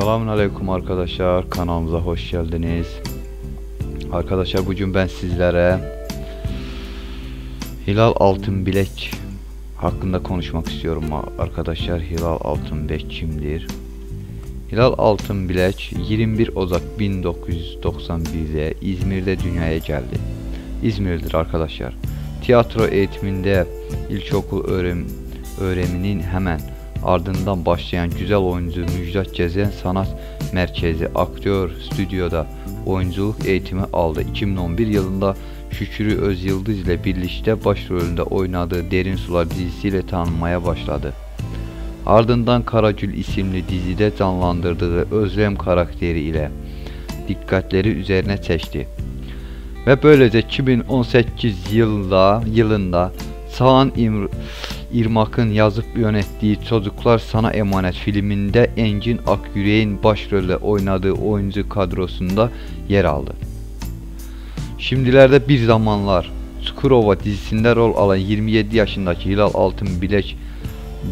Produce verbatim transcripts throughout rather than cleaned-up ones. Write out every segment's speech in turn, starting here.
Selamünaleyküm arkadaşlar, kanalımıza hoş geldiniz. Arkadaşlar bugün ben sizlere Hilal Altınbilek hakkında konuşmak istiyorum arkadaşlar. Hilal Altınbilek kimdir? Hilal Altınbilek yirmi bir Ocak bin dokuz yüz doksan bir'de İzmir'de dünyaya geldi. İzmir'dir arkadaşlar. Tiyatro eğitiminde ilkokul öğren öğreniminin hemen ardından başlayan güzel oyuncu Müjdat Gezen Sanat Merkezi Aktör Stüdyo'da oyunculuk eğitimi aldı. iki bin on bir yılında Şükrü Özyıldız ile birlikte başrolünde oynadığı Derin Sular dizisiyle tanınmaya başladı. Ardından Karagül isimli dizide canlandırdığı Özlem karakteri ile dikkatleri üzerine çekti. Ve böylece iki bin on sekiz yılında yılında Çağan Irmak'ın yazıp yönettiği Çocuklar Sana Emanet filminde Engin Akyürek'in başrolde oynadığı oyuncu kadrosunda yer aldı. Şimdilerde Bir Zamanlar Çukurova dizisinde rol alan yirmi yedi yaşındaki Hilal Altınbilek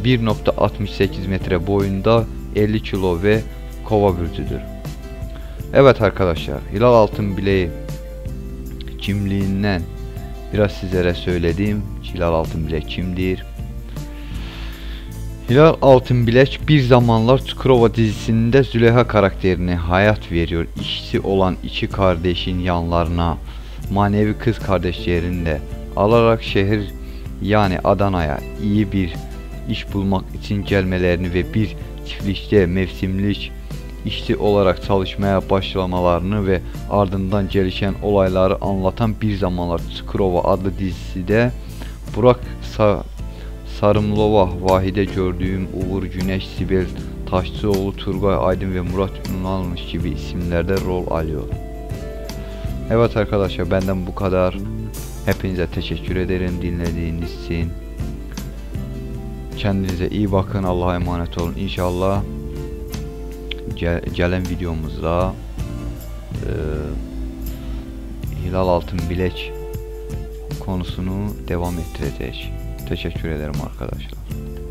bir nokta altmış sekiz metre boyunda, elli kilo ve kova burcudur. Evet arkadaşlar, Hilal Altınbilek kimliğinden biraz sizlere söyledim. Hilal Altınbilek kimdir? Hilal Altınbilek Bir Zamanlar Çukurova dizisinde Züleyha karakterine hayat veriyor. İşçi olan iki kardeşin yanlarına manevi kız kardeşlerini de alarak şehir yani Adana'ya iyi bir iş bulmak için gelmelerini ve bir çiftlikte mevsimlik işçi olarak çalışmaya başlamalarını ve ardından gelişen olayları anlatan Bir Zamanlar Çukurova adlı dizisi de Burak Sa Sarımlova, Vahide Gördüğüm, Uğur Güneş, Sibel Taşçıoğlu, Turgay Aydın ve Murat Ünalmış gibi isimlerde rol alıyor. Evet arkadaşlar, benden bu kadar. Hepinize teşekkür ederim dinlediğiniz için. Kendinize iyi bakın, Allah'a emanet olun. İnşallah gelen videomuzda e, Hilal Altınbilek konusunu devam ettireceğiz. Teşekkür ederim arkadaşlar.